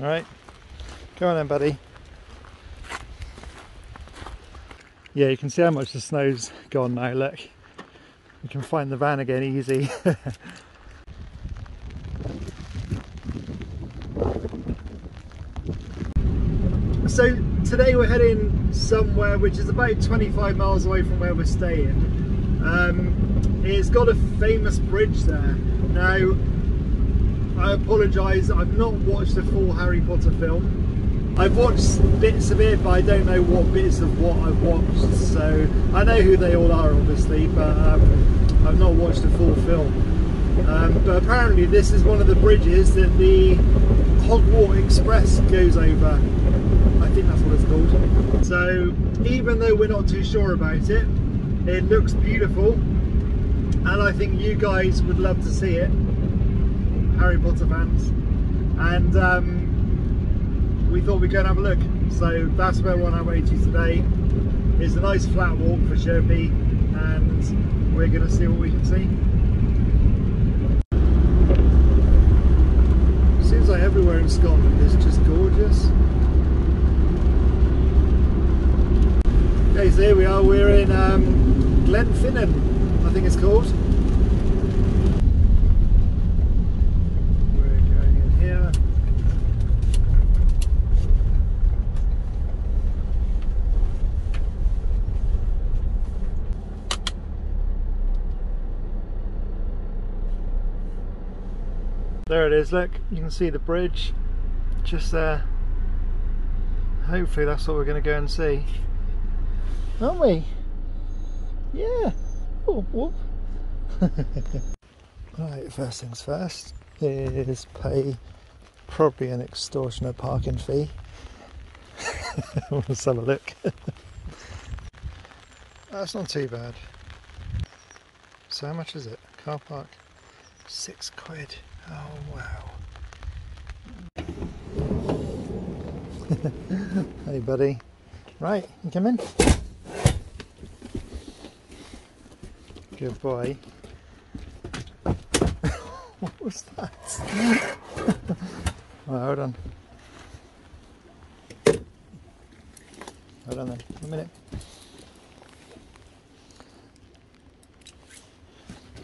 Alright, go on then, buddy. Yeah, you can see how much the snow's gone now, look. You can find the van again easy. So today we're heading somewhere which is about 25 miles away from where we're staying. It's got a famous bridge there. Now, I apologise, I've not watched the full Harry Potter film. I've watched bits of it, but I don't know what bits of what I've watched. So I know who they all are, obviously, but I've not watched the full film. But apparently this is one of the bridges that the Hogwarts Express goes over. I think that's what it's called. So even though we're not too sure about it, it looks beautiful, and I think you guys would love to see it, Harry Potter fans. And we thought we'd go and have a look. So that's where we're on our way to today. It's a nice flat walk for Sherpy, and we're going to see what we can see. Seems like everywhere in Scotland is just gorgeous. Okay, so here we are, we're in Glenfinnan, I think it's called. We're going in here. There it is, look, you can see the bridge just there. Hopefully that's what we're going to go and see. Aren't we? Yeah. Oh, whoop. Right, first things first is pay probably an extortionate parking fee. Let's have a look. That's not too bad. So how much is it? Car park? £6. Oh wow. Hey buddy. Right, you come in. Good boy. What was that? Right, hold on. Hold on then, a minute.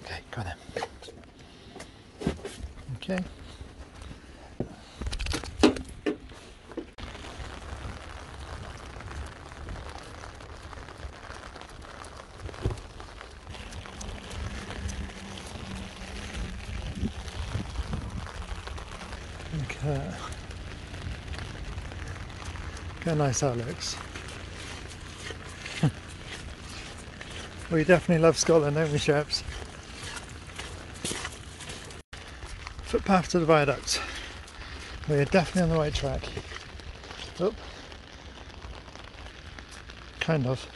Okay, go on then. Okay. Look how nice that looks. We definitely love Scotland, don't we, chaps? Footpath to the viaduct. We're definitely on the right track. Oh. Kind of.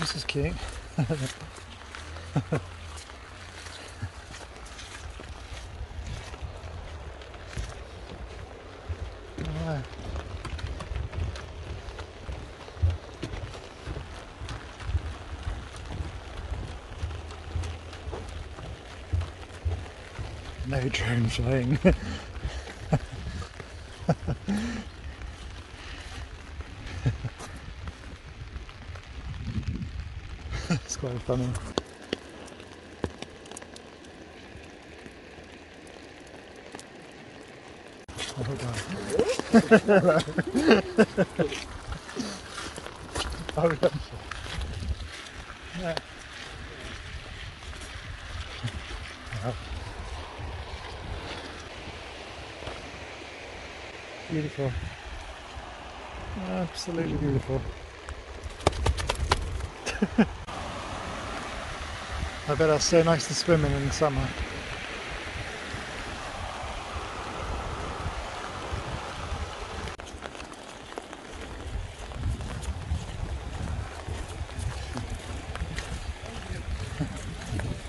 This is cute. Right. No drone flying. It's quite funny. Oh god. Oh god. Yeah. Wow. Beautiful. Absolutely beautiful. I bet that's so nice to swim in the summer.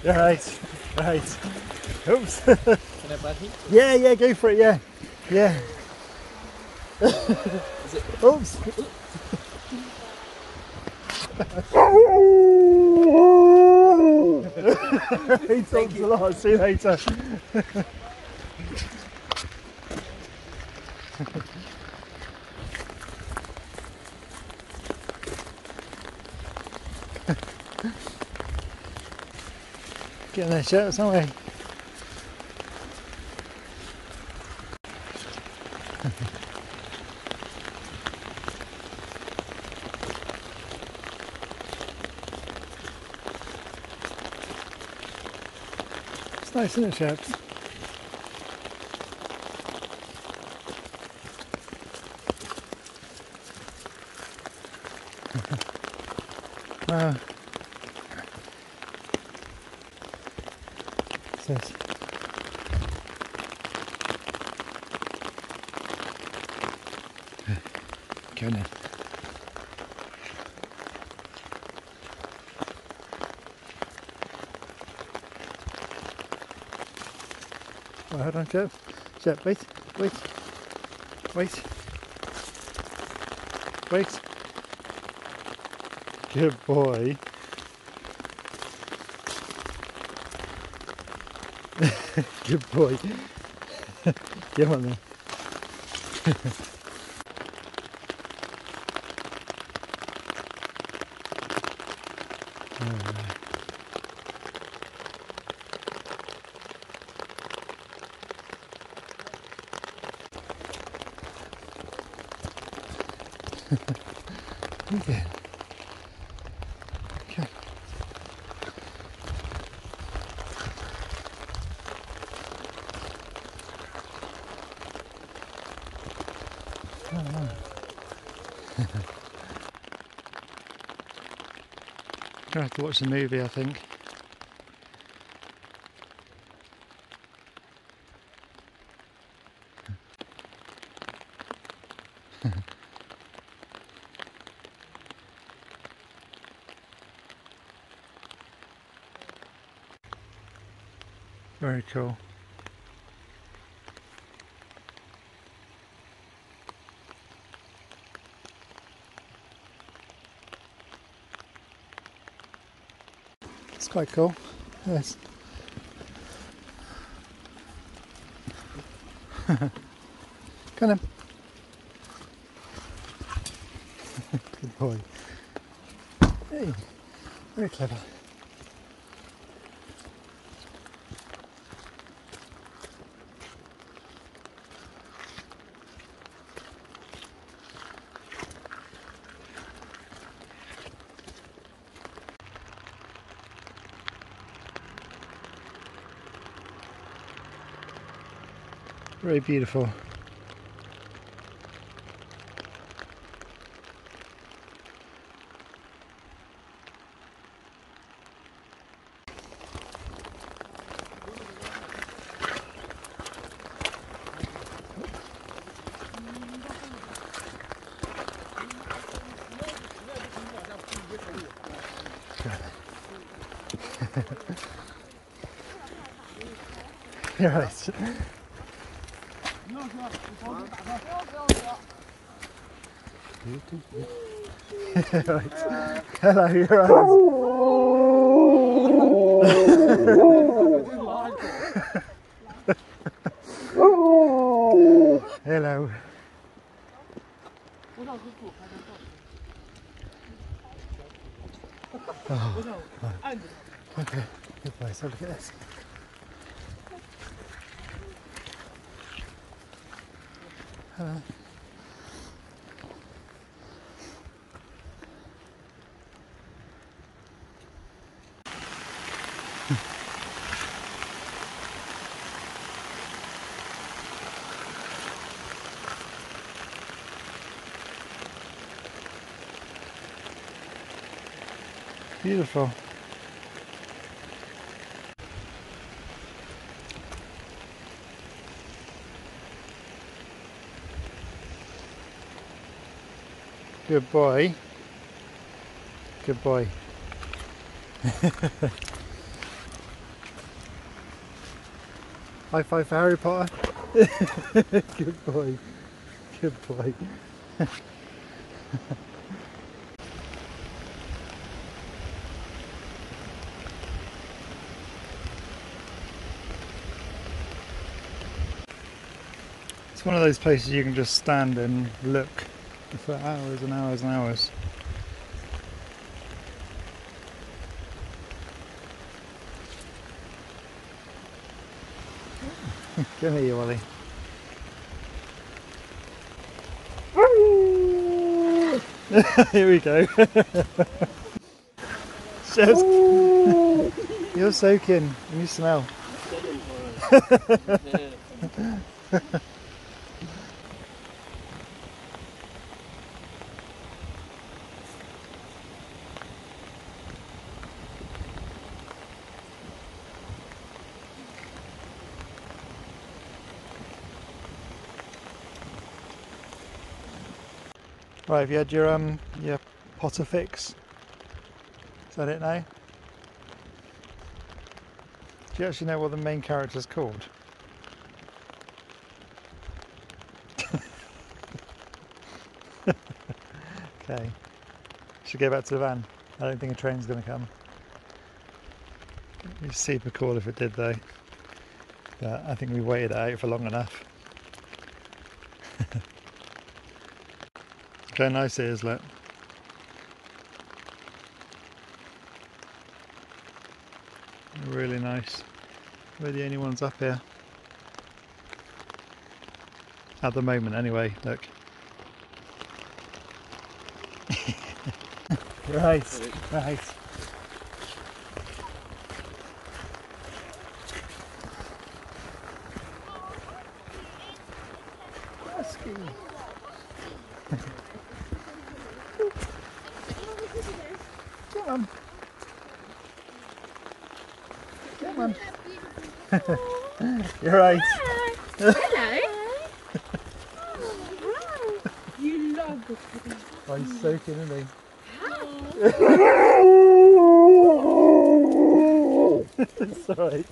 Right, right. Oops. Can I buy it? Yeah, yeah, go for it, yeah. Yeah. Oops. He talks a lot. See you later. Getting their shirts, aren't we? It's nice, isn't it, chaps? Wow. Says. Go now. Well, hold on, Jeff. Jeff, wait, wait, wait, wait. Good boy. Good boy. Get on there. Okay. Okay. I have to watch the movie, I think. Very cool. It's quite cool. Yes. Come on. Good boy. Hey, very clever. Very beautiful. You're right. Right. Hello, your eyes. Hello. Oh. Okay, good place. Have a look at this. Hello. Beautiful. Good boy. Good boy. High five for Harry Potter. Good boy. Good boy. It's one of those places you can just stand and look for hours and hours and hours. Come here, Wally. Here we go. Just, you're soaking and you smell. Right, have you had your Potter fix? Is that it now? Do you actually know what the main character's called? Okay, should go back to the van. I don't think a train's going to come. It'd be super cool if it did though. But I think we waited out for long enough. Look how nice it is, look. Really nice. We're the only ones up here. At the moment anyway, look. Right. Come on. You're right. Hello. You love the pudding. Oh, he's soaking, isn't he? Sorry.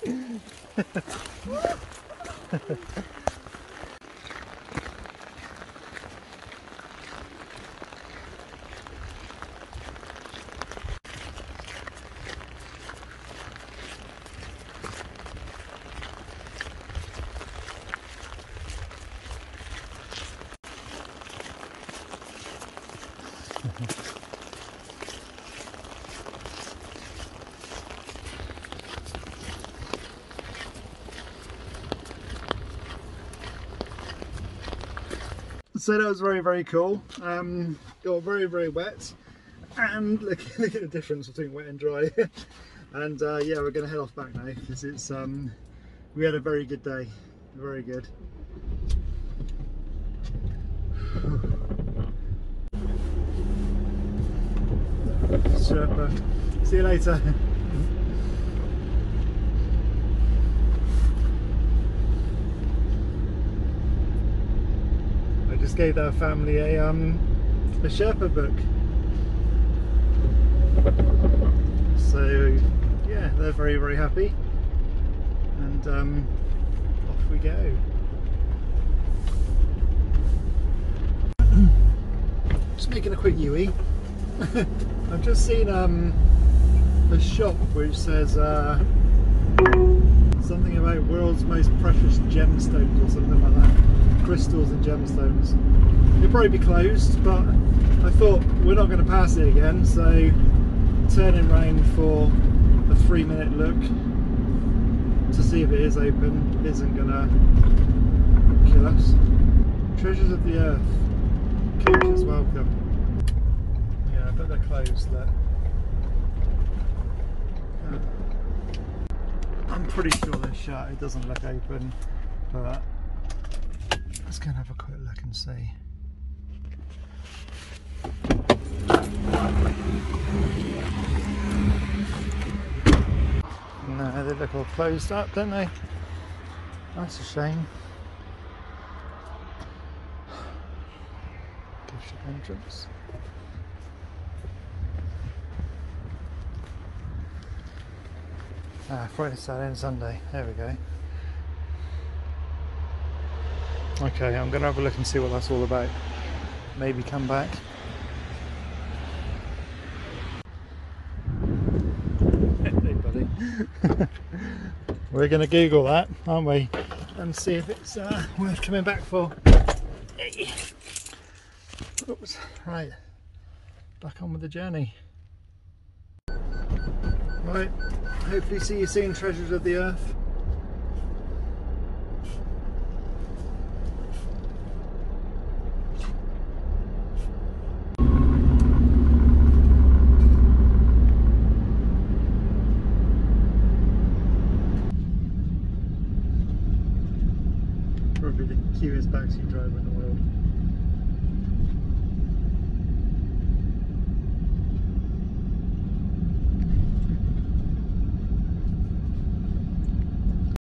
So that was very, very cool. Got very, very wet, and look at the difference between wet and dry. And yeah, we're gonna head off back now because it's we had a very good day, very good. Super. See you later. Just gave our family a Sherpa book, so yeah, they're very, very happy, and off we go. Just making a quick UE. I've just seen a shop which says something about world's most precious gemstones or something like that. Crystals and gemstones. It'll probably be closed, but I thought we're not going to pass it again, so turning round for a 3-minute look to see if it is open isn't gonna kill us. Treasures of the earth, cautious welcome. Yeah, I bet they're closed there. I'm pretty sure they're shut, it doesn't look open, but let's go and have a quick look and see. No, they look all closed up, don't they? That's a shame. Gift shop entrance. Ah, Friday, Saturday and Sunday. There we go. Okay, I'm going to have a look and see what that's all about. Maybe come back. Hey buddy. We're going to Google that, aren't we? and see if it's worth coming back for. Oops, right, back on with the journey. Right, hopefully see you soon, treasures of the earth. Probably the cutest backseat driver in the world.